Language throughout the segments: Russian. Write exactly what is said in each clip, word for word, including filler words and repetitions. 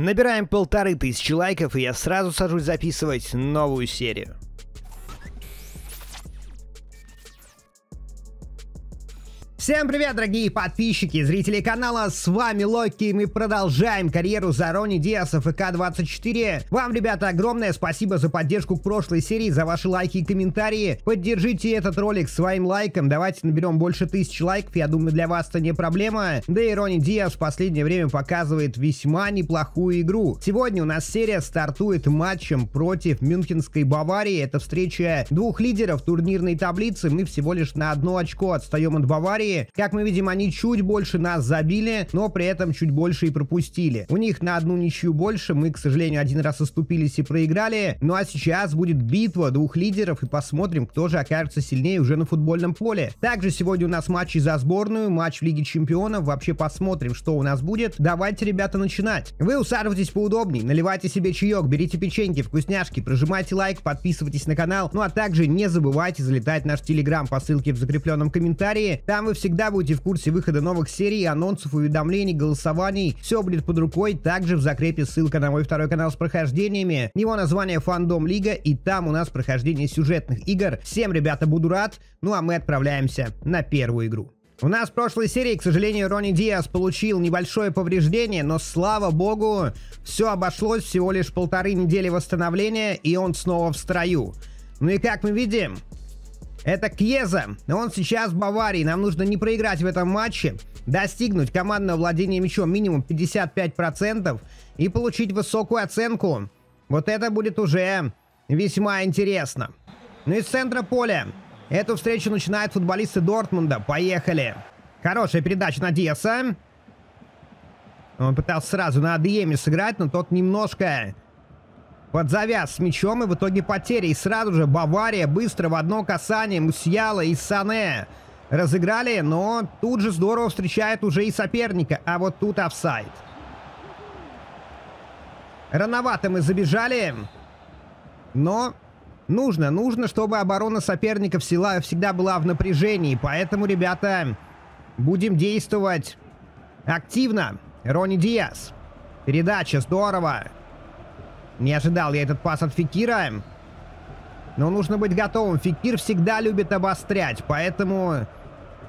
Набираем полторы тысячи лайков, и я сразу сажусь записывать новую серию. Всем привет, дорогие подписчики и зрители канала, с вами Локи, и мы продолжаем карьеру за Рони Диаса эф ка двадцать четыре. Вам, ребята, огромное спасибо за поддержку в прошлой серии, за ваши лайки и комментарии. Поддержите этот ролик своим лайком, давайте наберем больше тысячи лайков, я думаю, для вас это не проблема. Да и Рони Диас в последнее время показывает весьма неплохую игру. Сегодня у нас серия стартует матчем против Мюнхенской Баварии. Это встреча двух лидеров турнирной таблицы, мы всего лишь на одно очко отстаем от Баварии. Как мы видим, они чуть больше нас забили, но при этом чуть больше и пропустили. У них на одну ничью больше, мы, к сожалению, один раз оступились и проиграли. Ну а сейчас будет битва двух лидеров, и посмотрим, кто же окажется сильнее уже на футбольном поле. Также сегодня у нас матчи за сборную, матч в Лиге Чемпионов, вообще посмотрим, что у нас будет. Давайте, ребята, начинать. Вы усаживайтесь поудобнее, наливайте себе чаек, берите печеньки, вкусняшки, прожимайте лайк, подписывайтесь на канал, ну а также не забывайте залетать в наш телеграм по ссылке в закрепленном комментарии, там вы всегда будете в курсе выхода новых серий, анонсов, уведомлений, голосований. Все будет под рукой. Также в закрепе ссылка на мой второй канал с прохождениями. Его название Фандом Лига, и там у нас прохождение сюжетных игр. Всем, ребята, буду рад. Ну а мы отправляемся на первую игру. У нас в прошлой серии, к сожалению, Рони Диас получил небольшое повреждение, но, слава богу, все обошлось, всего лишь полторы недели восстановления, и он снова в строю. Ну и как мы видим... Это Кьеза, он сейчас в Баварии, нам нужно не проиграть в этом матче, достигнуть командного владения мячом минимум пятьдесят пять процентов и получить высокую оценку. Вот это будет уже весьма интересно. Ну и с центра поля эту встречу начинают футболисты Дортмунда, поехали. Хорошая передача на Диаса. Он пытался сразу на Адеми сыграть, но тот немножко... подзавяз с мячом, и в итоге потери. И сразу же Бавария быстро в одно касание Мусиала и Сане разыграли, но тут же здорово встречает уже и соперника. А вот тут офсайд. Рановато мы забежали, но нужно, нужно, чтобы оборона соперников всегда была в напряжении. Поэтому, ребята, будем действовать активно. Рони Диас. Передача, здорово. Не ожидал я этот пас от Фекира. Но нужно быть готовым. Фекир всегда любит обострять. Поэтому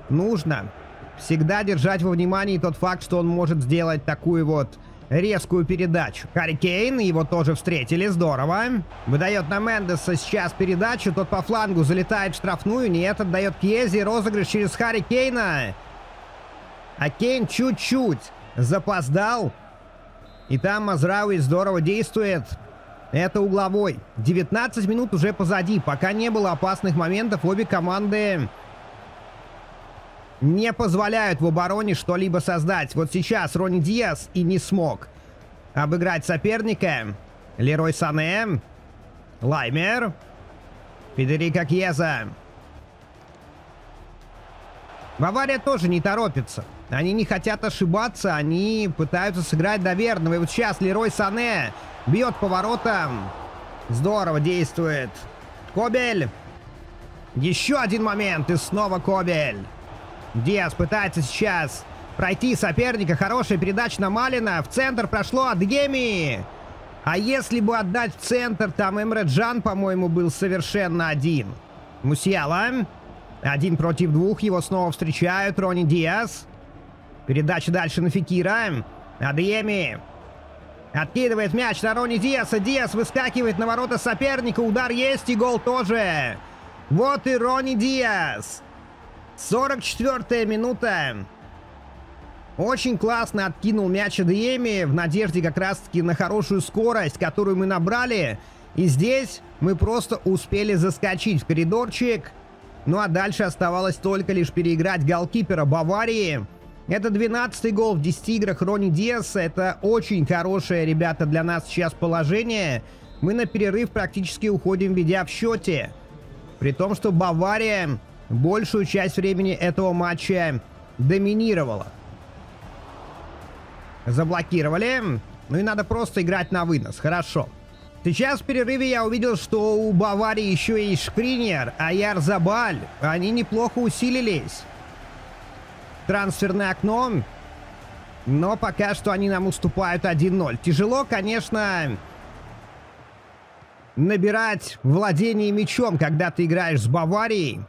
нужно всегда держать во внимании тот факт, что он может сделать такую вот резкую передачу. Харри Кейн, его тоже встретили. Здорово. Выдает на Мендеса сейчас передачу. Тот по флангу залетает в штрафную. Нет, отдает Кьезе. Розыгрыш через Харри Кейна. А Кейн чуть-чуть запоздал. И там Мазрауи здорово действует. Это угловой. девятнадцать минут уже позади. Пока не было опасных моментов, обе команды не позволяют в обороне что-либо создать. Вот сейчас Рони Диас и не смог обыграть соперника. Лерой Сане. Лаймер. Федерико Кьеза. Бавария тоже не торопится. Они не хотят ошибаться, они пытаются сыграть до верного. И вот сейчас Лерой Сане бьет по воротам. Здорово действует. Кобель. Еще один момент, и снова Кобель. Диас пытается сейчас пройти соперника. Хорошая передача на Малина. В центр прошло от Геми. А если бы отдать в центр, там Эмре Джан, по-моему, был совершенно один. Мусиала. Один против двух, его снова встречают. Рони Диас. Передача дальше на Фекира. Адеми откидывает мяч на Рони Диаса. Диас выскакивает на ворота соперника. Удар есть, и гол тоже. Вот и Рони Диас. сорок четвёртая минута. Очень классно откинул мяч Адеми в надежде как раз-таки на хорошую скорость, которую мы набрали. И здесь мы просто успели заскочить в коридорчик. Ну а дальше оставалось только лишь переиграть голкипера Баварии. Это двенадцатый гол в десяти играх Рони Диаса. Это очень хорошее, ребята, для нас сейчас положение. Мы на перерыв практически уходим, ведя в счете. При том, что Бавария большую часть времени этого матча доминировала. Заблокировали. Ну и надо просто играть на вынос. Хорошо. Сейчас в перерыве я увидел, что у Баварии еще есть Шкринер, Аярзабаль. Они неплохо усилились. Трансферное окно. Но пока что они нам уступают один ноль. Тяжело, конечно, набирать владение мячом, когда ты играешь с Баварией.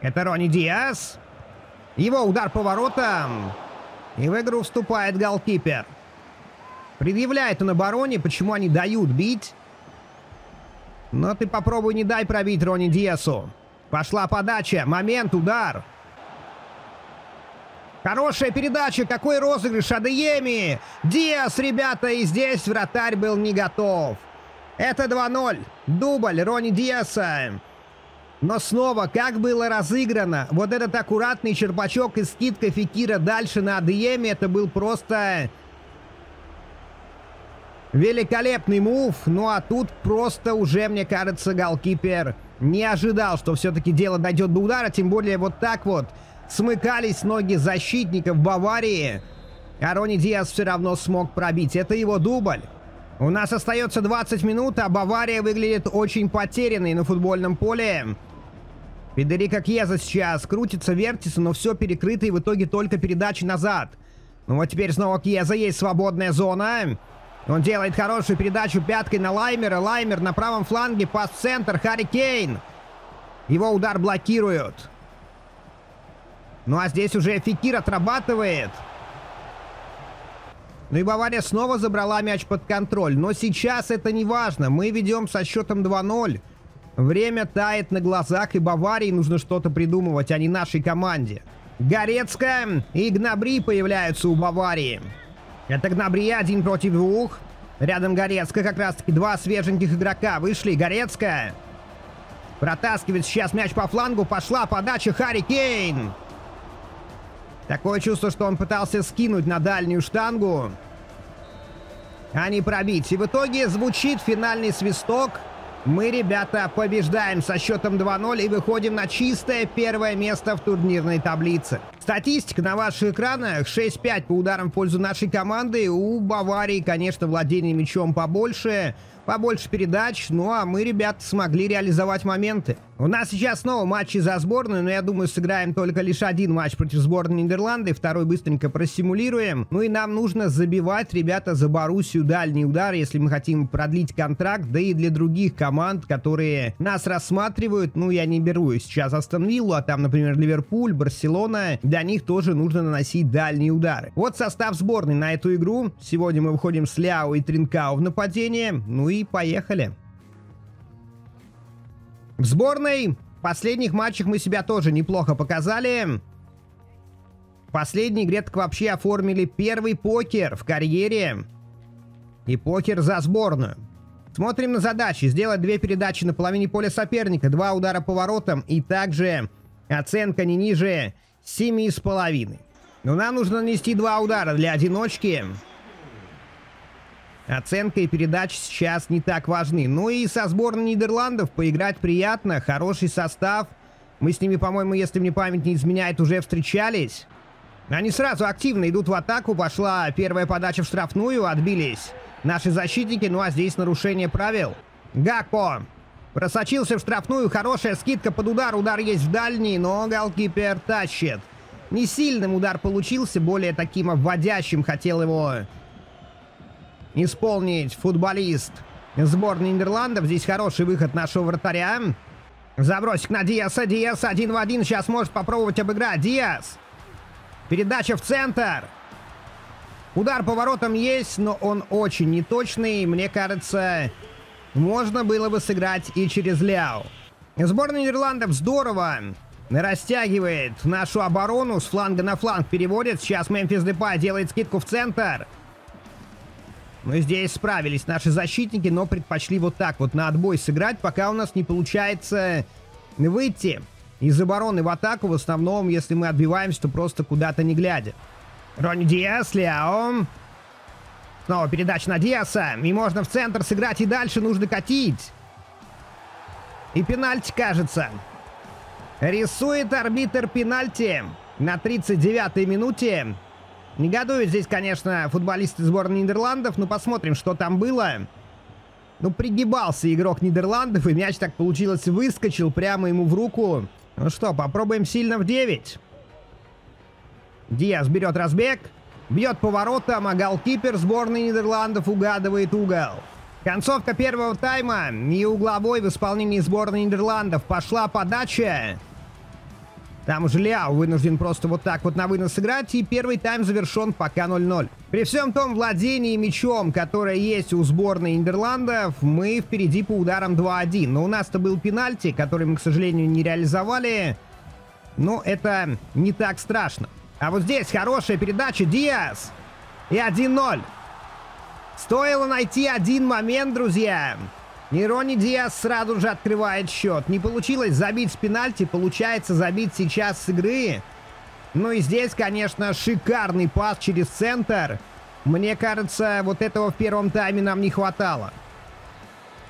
Это Рони Диас. Его удар по воротам. И в игру вступает голкипер. Предъявляет он обороне, почему они дают бить. Но ты попробуй не дай пробить Рони Диасу. Пошла подача. Момент, удар. Хорошая передача. Какой розыгрыш. Адеми. Диас, ребята. И здесь вратарь был не готов. Это два ноль. Дубль Рони Диаса. Но снова, как было разыграно. Вот этот аккуратный черпачок и скидка Фекира дальше на Адеми. Это был просто великолепный мув. Ну а тут просто уже, мне кажется, голкипер не ожидал, что все-таки дело дойдет до удара. Тем более вот так вот смыкались ноги защитников Баварии. А Рони Диас все равно смог пробить. Это его дубль. У нас остается двадцать минут, а Бавария выглядит очень потерянной на футбольном поле. Федерико Кьеза сейчас крутится, вертится, но все перекрыто, и в итоге только передачи назад. Ну вот теперь снова Кьеза. Есть свободная зона. Он делает хорошую передачу пяткой на Лаймера. Лаймер на правом фланге. Пас в центр. Харри Кейн. Его удар блокируют. Ну а здесь уже Фекир отрабатывает. Ну и Бавария снова забрала мяч под контроль. Но сейчас это не важно. Мы ведем со счетом два ноль. Время тает на глазах, и Баварии нужно что-то придумывать, а не нашей команде. Горецкая и Гнабри появляются у Баварии. Это Гнабри один против двух. Рядом Горецкая, как раз-таки два свеженьких игрока вышли. Горецкая протаскивает сейчас мяч по флангу. Пошла подача. Харри Кейн. Такое чувство, что он пытался скинуть на дальнюю штангу, а не пробить. И в итоге звучит финальный свисток. Мы, ребята, побеждаем со счетом два ноль и выходим на чистое первое место в турнирной таблице. Статистика на ваших экранах. шесть пять по ударам в пользу нашей команды. У Баварии, конечно, владение мячом побольше, побольше передач. Ну а мы, ребята, смогли реализовать моменты. У нас сейчас снова матчи за сборную, но я думаю, сыграем только лишь один матч против сборной Нидерланды. Второй быстренько просимулируем. Ну и нам нужно забивать, ребята, за Боруссию дальний удар, если мы хотим продлить контракт. Да и для других команд, которые нас рассматривают. Ну, я не беру сейчас Астон Виллу, а там, например, Ливерпуль, Барселона. Для них тоже нужно наносить дальние удары. Вот состав сборной на эту игру. Сегодня мы выходим с Ляо и Тринкао в нападение. Ну и поехали. В сборной в последних матчах мы себя тоже неплохо показали. В последней игре так вообще оформили первый покер в карьере. И покер за сборную. Смотрим на задачи. Сделать две передачи на половине поля соперника. Два удара по воротам. И также оценка не ниже семи с половиной. Но нам нужно нанести два удара для одиночки. Оценка и передача сейчас не так важны. Ну и со сборной Нидерландов поиграть приятно. Хороший состав. Мы с ними, по-моему, если мне память не изменяет, уже встречались. Они сразу активно идут в атаку. Пошла первая подача в штрафную. Отбились наши защитники. Ну а здесь нарушение правил. Гакпо просочился в штрафную. Хорошая скидка под удар. Удар есть в дальний, но голкипер тащит. Не сильным удар получился. Более таким обводящим хотел его исполнить футболист сборной Нидерландов. Здесь хороший выход нашего вратаря. Забросик на Диаса. Диас один в один. Сейчас может попробовать обыграть. Диас. Передача в центр. Удар по воротам есть, но он очень неточный. Мне кажется, можно было бы сыграть и через Ляо. Сборная Нидерландов здорово растягивает нашу оборону. С фланга на фланг переводит. Сейчас Мемфис Депай делает скидку в центр. Ну, здесь справились наши защитники, но предпочли вот так вот на отбой сыграть, пока у нас не получается выйти из обороны в атаку. В основном, если мы отбиваемся, то просто куда-то не глядя. Рони Диас, Ляо. Снова передача на Диаса. И можно в центр сыграть, и дальше нужно катить. И пенальти, кажется. Рисует арбитр пенальти на тридцать девятой минуте. Негодуют здесь, конечно, футболисты сборной Нидерландов. Но посмотрим, что там было. Ну, пригибался игрок Нидерландов, и мяч, так получилось, выскочил прямо ему в руку. Ну что, попробуем сильно в девять. Диас берет разбег, бьет по воротам, а голкипер сборной Нидерландов угадывает угол. Концовка первого тайма и угловой в исполнении сборной Нидерландов. Пошла подача. Там уже Ляо вынужден просто вот так вот на вынос играть, и первый тайм завершен пока ноль ноль. При всем том владении мячом, которое есть у сборной Нидерландов, мы впереди по ударам два один. Но у нас-то был пенальти, который мы, к сожалению, не реализовали. Но это не так страшно. А вот здесь хорошая передача, Диас. И один ноль. Стоило найти один момент, друзья. И Рони Диас сразу же открывает счет. Не получилось забить с пенальти, получается забить сейчас с игры. Ну и здесь, конечно, шикарный пас через центр. Мне кажется, вот этого в первом тайме нам не хватало.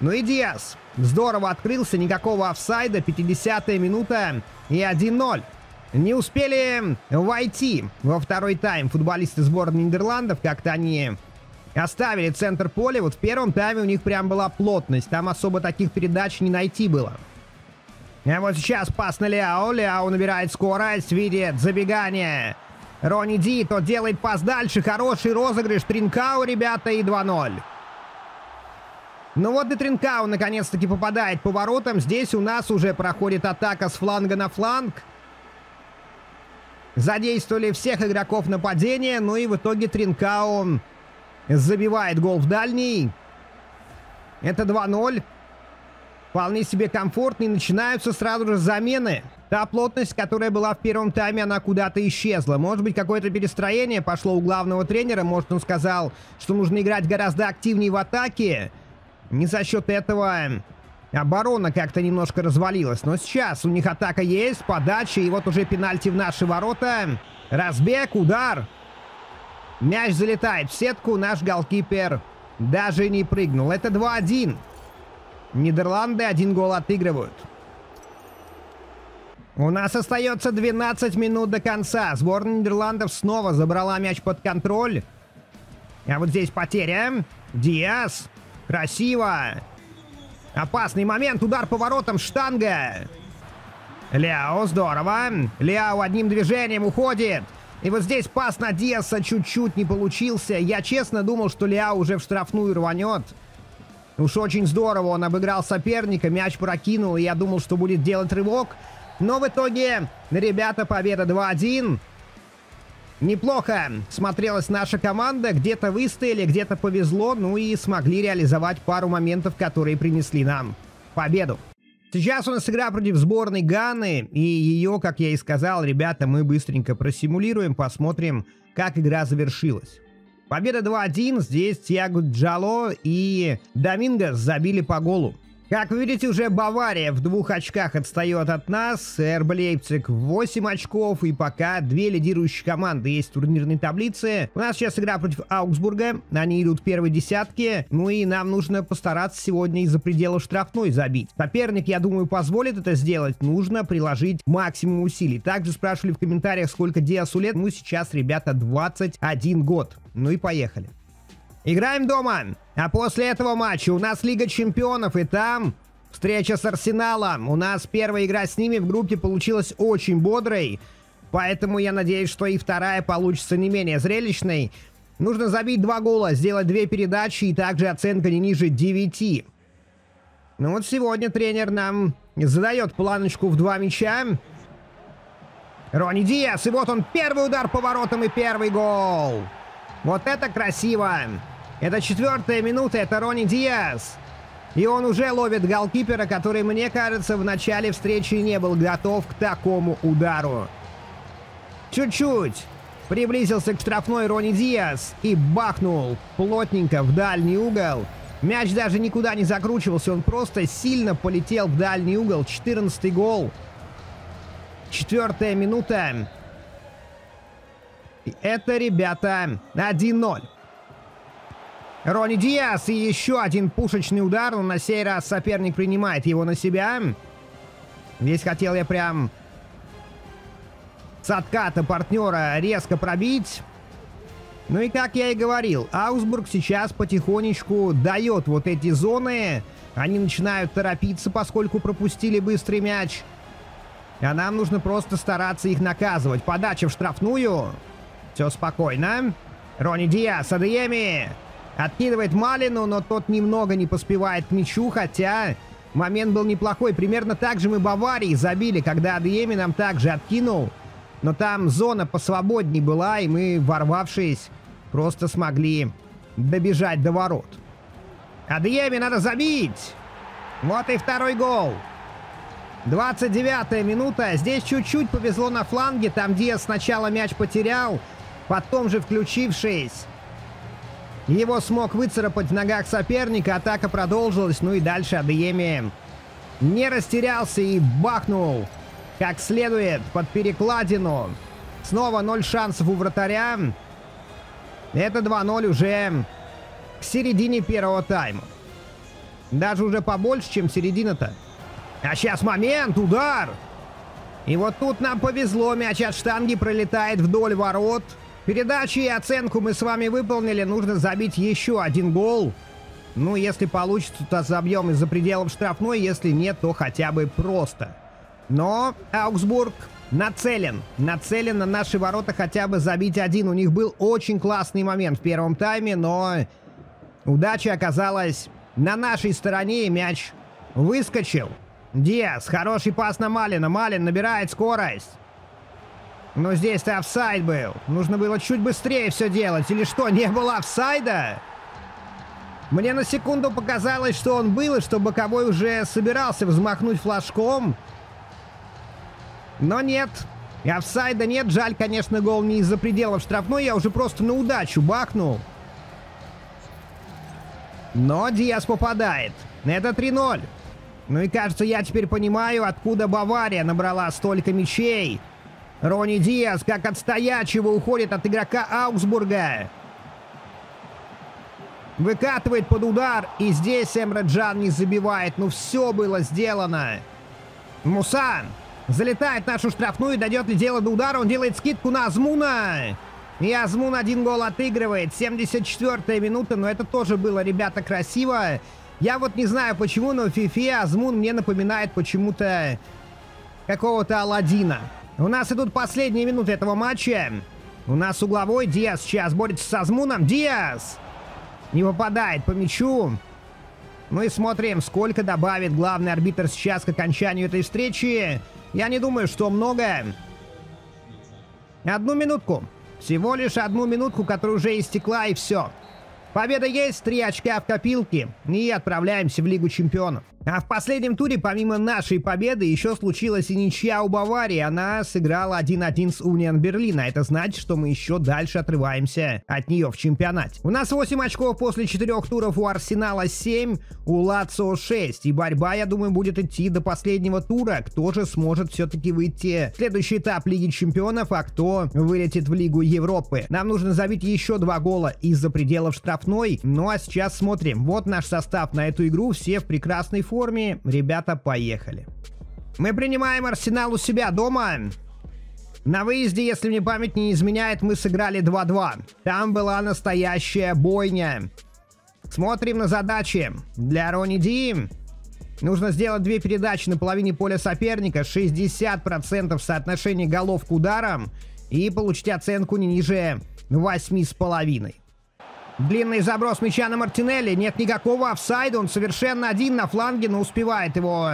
Ну и Диас здорово открылся, никакого офсайда, пятидесятая минута и один ноль. Не успели войти во второй тайм футболисты сборной Нидерландов, как-то они... Оставили центр поля, вот в первом тайме у них прям была плотность, там особо таких передач не найти было. А вот сейчас пас на Ляо, Ляо набирает скорость, видит забегание. Рони Ди, тот делает пас дальше, хороший розыгрыш, Тринкао, ребята, и два ноль. Ну вот и Тринкао наконец-таки попадает по воротам, здесь у нас уже проходит атака с фланга на фланг. Задействовали всех игроков нападения, ну и в итоге Тринкао... Забивает гол в дальний. Это два ноль. Вполне себе комфортно. И начинаются сразу же замены. Та плотность, которая была в первом тайме, она куда-то исчезла. Может быть, какое-то перестроение пошло у главного тренера. Может, он сказал, что нужно играть гораздо активнее в атаке. Не за счет этого оборона как-то немножко развалилась. Но сейчас у них атака есть, подача. И вот уже пенальти в наши ворота. Разбег, удар. Мяч залетает в сетку, наш голкипер даже не прыгнул. Это два один. Нидерланды один гол отыгрывают. У нас остается двенадцать минут до конца. Сборная Нидерландов снова забрала мяч под контроль. А вот здесь потеря. Диас. Красиво. Опасный момент. Удар по воротам. Штанга. Ляо. Здорово. Ляо одним движением уходит. И вот здесь пас на Диаса чуть-чуть не получился. Я честно думал, что Ляо уже в штрафную рванет. Уж очень здорово он обыграл соперника, мяч прокинул, и я думал, что будет делать рывок. Но в итоге, ребята, победа два один. Неплохо смотрелась наша команда. Где-то выстояли, где-то повезло. Ну и смогли реализовать пару моментов, которые принесли нам победу. Сейчас у нас игра против сборной Ганы, и ее, как я и сказал, ребята, мы быстренько просимулируем, посмотрим, как игра завершилась. Победа два один, здесь Тиаго Джало и Домингос забили по голу. Как вы видите, уже Бавария в двух очках отстает от нас, эр бэ Лейпциг восемь очков, и пока две лидирующие команды есть в турнирной таблице. У нас сейчас игра против Аугсбурга, они идут в первой десятке, ну и нам нужно постараться сегодня из-за предела штрафной забить. Соперник, я думаю, позволит это сделать, нужно приложить максимум усилий. Также спрашивали в комментариях, сколько Диасу лет, ну сейчас, ребята, двадцать один год, ну и поехали. Играем дома, а после этого матча у нас Лига Чемпионов, и там встреча с Арсеналом. У нас первая игра с ними в группе получилась очень бодрой, поэтому я надеюсь, что и вторая получится не менее зрелищной. Нужно забить два гола, сделать две передачи, и также оценка не ниже девяти. Ну вот сегодня тренер нам задает планочку в два мяча. Рони Диас, и вот он, первый удар по воротам и первый гол. Вот это красиво. Это четвертая минута, это Рони Диас. И он уже ловит голкипера, который, мне кажется, в начале встречи не был готов к такому удару. Чуть-чуть приблизился к штрафной Рони Диас и бахнул плотненько в дальний угол. Мяч даже никуда не закручивался, он просто сильно полетел в дальний угол. четырнадцатый гол. Четвертая минута. Это, ребята, один ноль. Рони Диас и еще один пушечный удар, но на сей раз соперник принимает его на себя. Здесь хотел я прям с отката партнера резко пробить. Ну и как я и говорил, Аугсбург сейчас потихонечку дает вот эти зоны. Они начинают торопиться, поскольку пропустили быстрый мяч. А нам нужно просто стараться их наказывать. Подача в штрафную. Все спокойно. Рони Диас, Адеми. Откидывает Малину, но тот немного не поспевает к мячу, хотя момент был неплохой. Примерно так же мы Баварии забили, когда Адеми нам также откинул. Но там зона посвободнее была, и мы, ворвавшись, просто смогли добежать до ворот. Адеми надо забить! Вот и второй гол. двадцать девятая минута. Здесь чуть-чуть повезло на фланге. Там Диас сначала мяч потерял, потом же, включившись, его смог выцарапать в ногах соперника. Атака продолжилась. Ну и дальше Адеми не растерялся и бахнул как следует под перекладину. Снова ноль шансов у вратаря. Это два ноль уже к середине первого тайма. Даже уже побольше, чем середина-то. А сейчас момент, удар! И вот тут нам повезло, мяч от штанги пролетает вдоль ворот. Передачи и оценку мы с вами выполнили, нужно забить еще один гол. Ну, если получится, то забьем из-за пределов штрафной, если нет, то хотя бы просто. Но Аугсбург нацелен, нацелен на наши ворота хотя бы забить один. У них был очень классный момент в первом тайме, но удача оказалась на нашей стороне, и мяч выскочил. Диас, хороший пас на Малина. Малин набирает скорость. Но здесь-то офсайд был. Нужно было чуть быстрее все делать. Или что, не было офсайда? Мне на секунду показалось, что он был, и что боковой уже собирался взмахнуть флажком. Но нет. Офсайда нет. Жаль, конечно, гол не из-за пределов штрафной. Я уже просто на удачу бахнул. Но Диас попадает. Это три ноль. Ну и кажется, я теперь понимаю, откуда Бавария набрала столько мячей. Рони Диас, как от стоячего, уходит от игрока Аугсбурга. Выкатывает под удар. И здесь Эмре Джан не забивает. Ну все было сделано. Мусан залетает в нашу штрафную. Дойдет ли дело до удара? Он делает скидку на Азмуна. И Азмун один гол отыгрывает. семьдесят четвёртая минута. Но это тоже было, ребята, красиво. Я вот не знаю почему, но Фифе Азмун мне напоминает почему-то какого-то Аладдина. У нас идут последние минуты этого матча. У нас угловой. Диас сейчас борется с Азмуном. Диас не попадает по мячу. Ну и смотрим, сколько добавит главный арбитр сейчас к окончанию этой встречи. Я не думаю, что много. Одну минутку. Всего лишь одну минутку, которая уже истекла, и все. Победа есть, три очка в копилке, и отправляемся в Лигу Чемпионов. А в последнем туре, помимо нашей победы, еще случилась и ничья у Баварии. Она сыграла один один с Унион Берлина. Это значит, что мы еще дальше отрываемся от нее в чемпионате. У нас восемь очков после четырёх туров, у Арсенала семь, у Лацио шесть. И борьба, я думаю, будет идти до последнего тура. Кто же сможет все-таки выйти в следующий этап Лиги Чемпионов, а кто вылетит в Лигу Европы. Нам нужно забить еще два гола из-за пределов штрафной. Ну а сейчас смотрим. Вот наш состав на эту игру. Все в прекрасной форме. Форме. Ребята, поехали. Мы принимаем Арсенал у себя дома. На выезде, если мне память не изменяет, мы сыграли два два. Там была настоящая бойня. Смотрим на задачи. Для Рони Ди нужно сделать две передачи на половине поля соперника. шестьдесят процентов соотношения голов к ударам. И получить оценку не ниже восемь с половиной. Длинный заброс мяча на Мартинелли. Нет никакого офсайда. Он совершенно один на фланге, но успевает его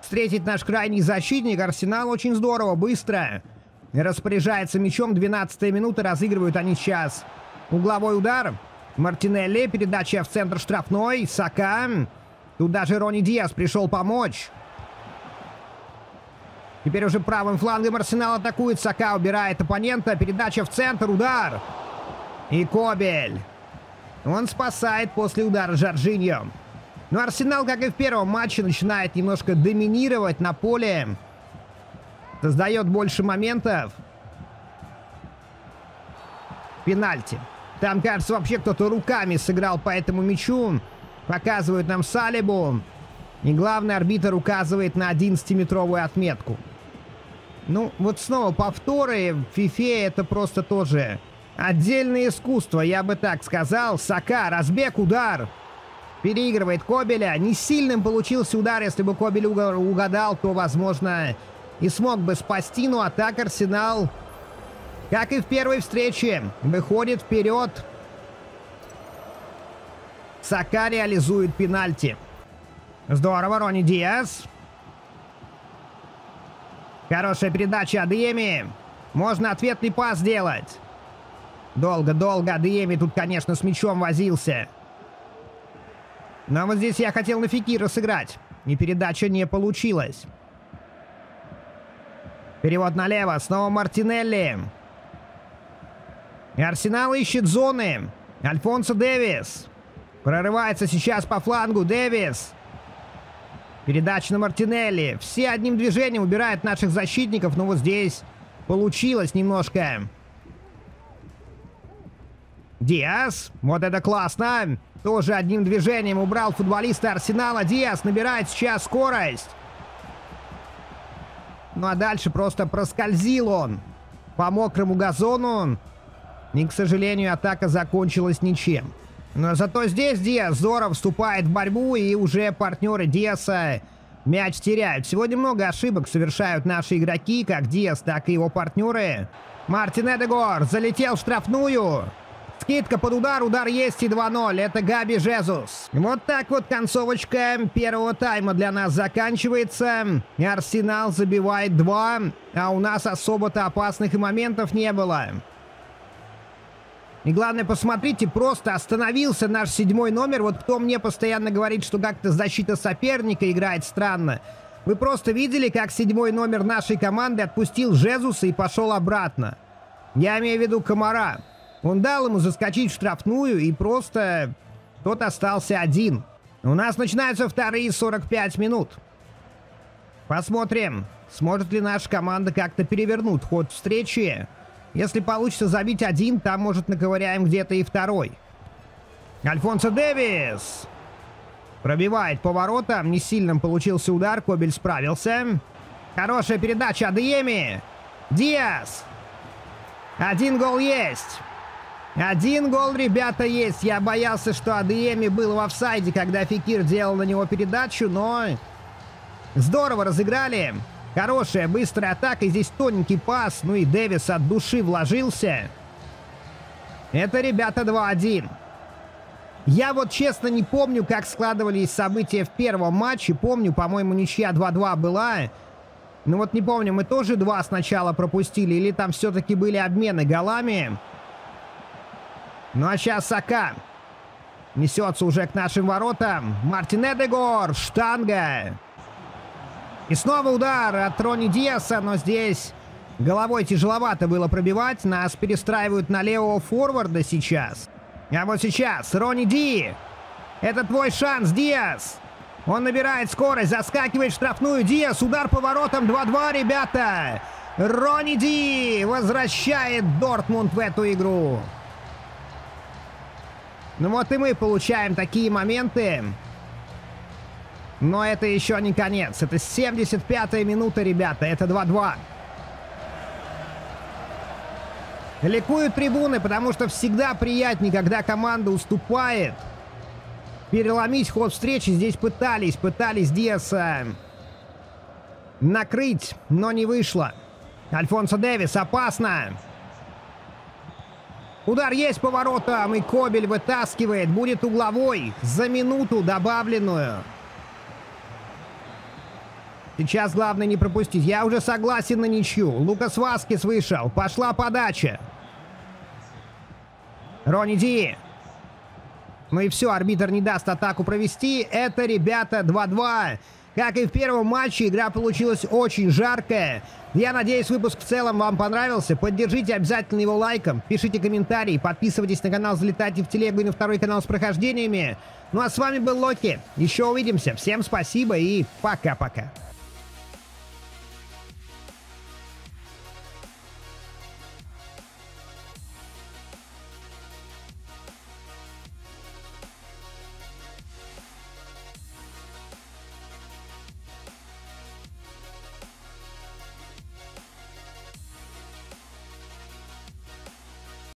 встретить наш крайний защитник. Арсенал очень здорово, быстро распоряжается мячом. двенадцатая минута. Разыгрывают они сейчас угловой удар. Мартинелли. Передача в центр штрафной. Сака. Тут даже Рони Диас пришел помочь. Теперь уже правым флангом Арсенал атакует. Сака убирает оппонента. Передача в центр. Удар. И Кобель. Он спасает после удара Жоржиньо. Но Арсенал, как и в первом матче, начинает немножко доминировать на поле. Создает больше моментов. Пенальти. Там, кажется, вообще кто-то руками сыграл по этому мячу. Показывают нам Салибу. И главный арбитр указывает на одиннадцатиметровую отметку. Ну, вот снова повторы. В Фифе это просто тоже... отдельное искусство, я бы так сказал. Сака, разбег, удар. Переигрывает Кобеля. Не сильным получился удар. Если бы Кобель угадал, то, возможно, и смог бы спасти. Но атака Арсенал Как и в первой встрече, выходит вперед. Сака реализует пенальти. Здорово, Рони Диас. Хорошая передача Адеми. Можно ответный пас сделать. Долго-долго Адеми тут, конечно, с мячом возился. Но вот здесь я хотел на Фекира сыграть. И передача не получилась. Перевод налево. Снова Мартинелли. И Арсенал ищет зоны. Альфонсо Дэвис. Прорывается сейчас по флангу. Дэвис. Передача на Мартинелли. Все одним движением убирают наших защитников. Но вот здесь получилось немножко. Диас. Вот это классно. Тоже одним движением убрал футболиста Арсенала. Диас набирает сейчас скорость. Ну а дальше просто проскользил он по мокрому газону. И, к сожалению, атака закончилась ничем. Но зато здесь Диас здорово вступает в борьбу, и уже партнеры Диаса мяч теряют. Сегодня много ошибок совершают наши игроки, как Диас, так и его партнеры. Мартин Эдегор залетел в штрафную. Скидка под удар, удар есть и два ноль. Это Габи Жезус. Вот так вот концовочка первого тайма для нас заканчивается. Арсенал забивает два, а у нас особо-то опасных и моментов не было. И главное, посмотрите, просто остановился наш седьмой номер. Вот кто мне постоянно говорит, что как-то защита соперника играет странно. Вы просто видели, как седьмой номер нашей команды отпустил Жезуса и пошел обратно. Я имею в виду Комара. Он дал ему заскочить в штрафную, и просто тот остался один. У нас начинаются вторые сорок пять минут. Посмотрим, сможет ли наша команда как-то перевернуть ход встречи. Если получится забить один, там, может, наковыряем где-то и второй. Альфонсо Дэвис пробивает по воротам. Не сильным получился удар, Кобель справился. Хорошая передача Адеми. Диас. Один гол есть. Один гол, ребята, есть. Я боялся, что Адеми был в офсайде, когда Фекир делал на него передачу, но здорово разыграли. Хорошая, быстрая атака, и здесь тоненький пас, ну и Дэвис от души вложился. Это, ребята, два один. Я вот честно не помню, как складывались события в первом матче. Помню, по-моему, ничья два-два была. Но вот не помню, мы тоже два сначала пропустили, или там все-таки были обмены голами. Ну а сейчас Сака несется уже к нашим воротам. Мартин Эдегор, штанга. И снова удар от Рони Диаса, но здесь головой тяжеловато было пробивать. Нас перестраивают на левого форварда сейчас. А вот сейчас Рони Ди. Это твой шанс, Диас. Он набирает скорость, заскакивает в штрафную. Диас, удар по воротам, два-два, ребята. Рони Ди возвращает Дортмунд в эту игру. Ну вот и мы получаем такие моменты. Но это еще не конец. Это семьдесят пятая минута, ребята. Это два-два. Ликуют трибуны, потому что всегда приятнее, когда команда уступает. Переломить ход встречи. Здесь пытались, пытались Диаса накрыть, но не вышло. Альфонсо Дэвис, опасно. Удар есть по воротам, и Кобель вытаскивает. Будет угловой за минуту добавленную. Сейчас главное не пропустить. Я уже согласен на ничью. Лукас Васкис вышел. Пошла подача. Рони Ди. Ну и все, арбитр не даст атаку провести. Это, ребята, два-два. Как и в первом матче, игра получилась очень жаркая. Я надеюсь, выпуск в целом вам понравился. Поддержите обязательно его лайком. Пишите комментарии. Подписывайтесь на канал, залетайте в телегу и на второй канал с прохождениями. Ну а с вами был Локи. Еще увидимся. Всем спасибо и пока-пока.